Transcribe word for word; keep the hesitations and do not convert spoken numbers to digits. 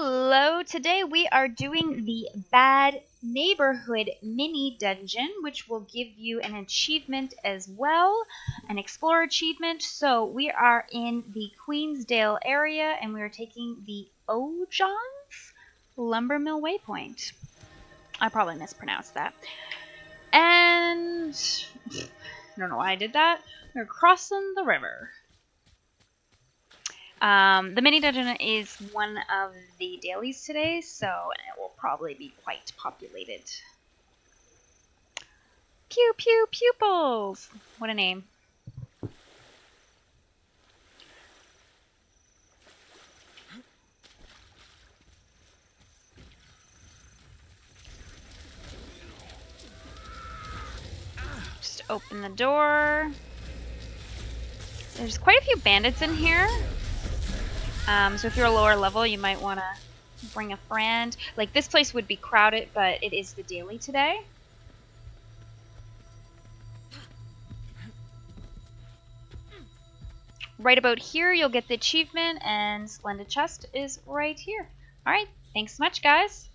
Hello, today we are doing the Bad Neighborhood Mini Dungeon, which will give you an achievement as well, an Explorer achievement. So we are in the Queensdale area and we are taking the O'John's Lumber Mill waypoint. I probably mispronounced that. And I don't know why I did that. We're crossing the river. Um, the mini dungeon is one of the dailies today, so it will probably be quite populated. Pew Pew Pupils! What a name. Just open the door. There's quite a few bandits in here. Um, so if you're a lower level, you might want to bring a friend. Like, this place would be crowded, but it is the daily today. Right about here, you'll get the achievement, and Splendid Chest is right here. All right, thanks so much, guys.